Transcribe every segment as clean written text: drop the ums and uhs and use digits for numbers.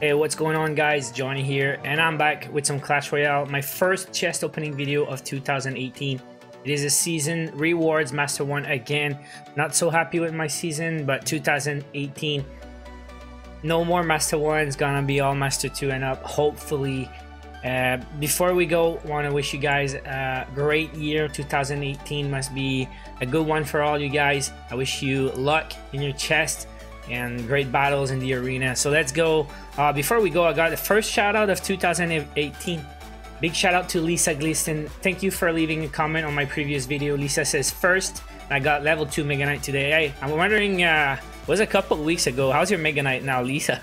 Hey, what's going on guys? Johnny here, and I'm back with some Clash Royale, my first chest opening video of 2018. It is a season rewards master one again. Not so happy with my season, but 2018, no more master ones, gonna be all master two and up, hopefully. Before we go, want to wish you guys a great year. 2018 must be a good one for all you guys. I wish you luck in your chest and great battles in the arena. So let's go. Before we go, I got the first shout out of 2018. Big shout out to Lisa Gliston. Thank you for leaving a comment on my previous video. Lisa says first, I got level 2 Mega Knight today. Hey, I'm wondering, it was a couple weeks ago. How's your Mega Knight now, Lisa?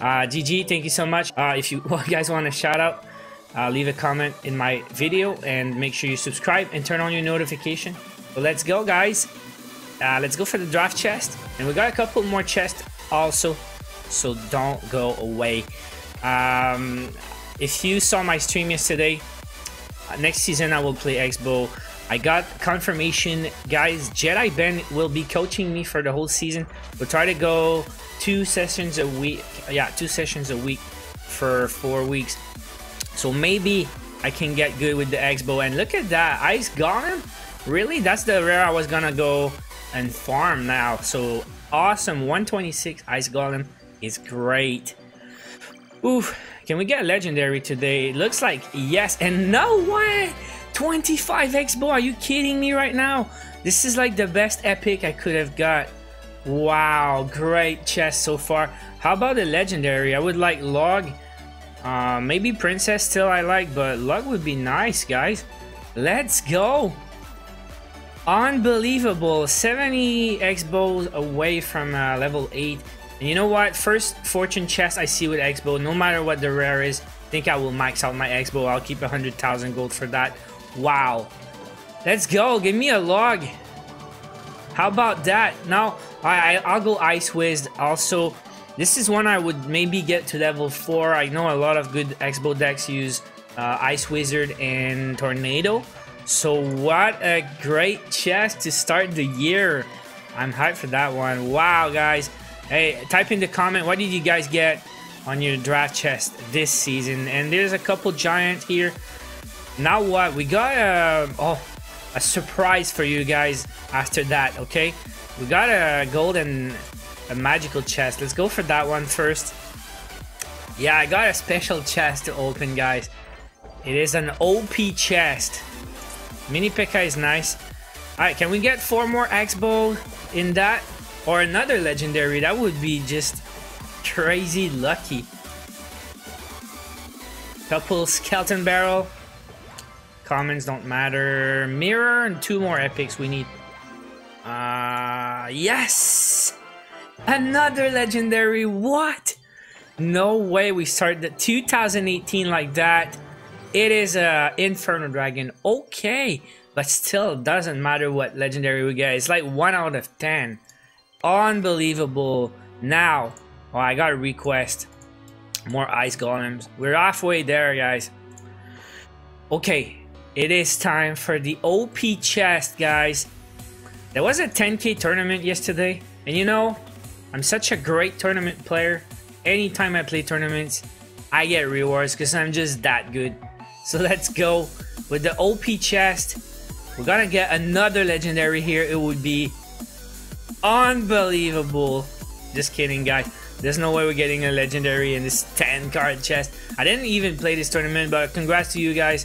GG, thank you so much. If you guys want a shout out, leave a comment in my video and make sure you subscribe and turn on your notification. But let's go guys. Let's go for the draft chest, and we got a couple more chests also, so don't go away. If you saw my stream yesterday, next season I will play X-Bow. I got confirmation guys, Jedi Ben will be coaching me for the whole season. We'll try to go 2 sessions a week, yeah, 2 sessions a week for 4 weeks, so maybe I can get good with the X-Bow. And look at that Ice Golem, really, that's the rare I was gonna go and farm now. So awesome, 126 Ice Golem is great. Oof, can we get legendary today? It looks like yes. And no way, 25 X-Bow, are you kidding me right now? This is like the best epic I could have got. Wow, great chest so far. How about a legendary? I would like log, maybe princess still I like, but log would be nice guys. Let's go. Unbelievable, 70 X-Bows away from level 8. And you know what, first fortune chest I see with X-Bow, no matter what the rare is, I think I will max out my X-Bow. I'll keep 100,000 gold for that. Wow, let's go, give me a log. How about that? Now I'll go Ice Wizard also. This is one I would maybe get to level 4. I know a lot of good X-Bow decks use Ice Wizard and Tornado. So what a great chest to start the year. I'm hyped for that one. Wow guys, hey, type in the comment, what did you guys get on your draft chest this season? And there's a couple giants here. Now what, we got a surprise for you guys after that. Okay, we got a golden, a magical chest. Let's go for that one first. Yeah, I got a special chest to open guys. It is an OP chest. Mini Pekka is nice. Alright, can we get 4 more X-Bow in that? Or another legendary? That would be just crazy lucky. Couple skeleton barrel. Commons don't matter. Mirror and 2 more epics we need. Yes! Another legendary. What? No way we start the 2018 like that. It is a Inferno Dragon, okay, but still doesn't matter what legendary we get. It's like 1 out of 10. Unbelievable. Now, oh, I got a request. More Ice Golems. We're halfway there, guys. Okay, it is time for the OP chest, guys. There was a 10K tournament yesterday, and you know, I'm such a great tournament player. Anytime I play tournaments, I get rewards because I'm just that good. So let's go with the OP chest. We're gonna get another legendary here. It would be unbelievable. Just kidding guys, there's no way we're getting a legendary in this 10-card chest. I didn't even play this tournament, but congrats to you guys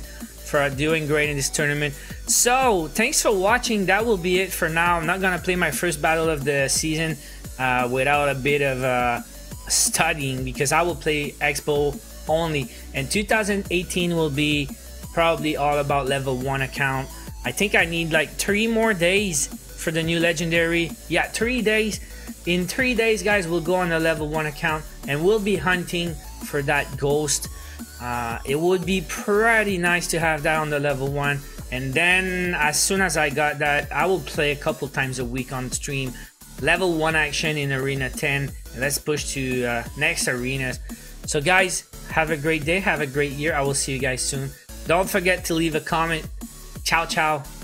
for doing great in this tournament. So thanks for watching. That will be it for now. I'm not gonna play my first battle of the season without a bit of studying, because I will play X-Bow only, and 2018 will be probably all about level 1 account. I think I need like 3 more days for the new legendary. Yeah, 3 days. In 3 days guys, we'll go on the level 1 account and we'll be hunting for that ghost. It would be pretty nice to have that on the level 1, and then as soon as I got that, I will play a couple times a week on stream level 1 action in arena 10, and let's push to next arenas. So guys, have a great day, have a great year. I will see you guys soon. Don't forget to leave a comment. Ciao, ciao.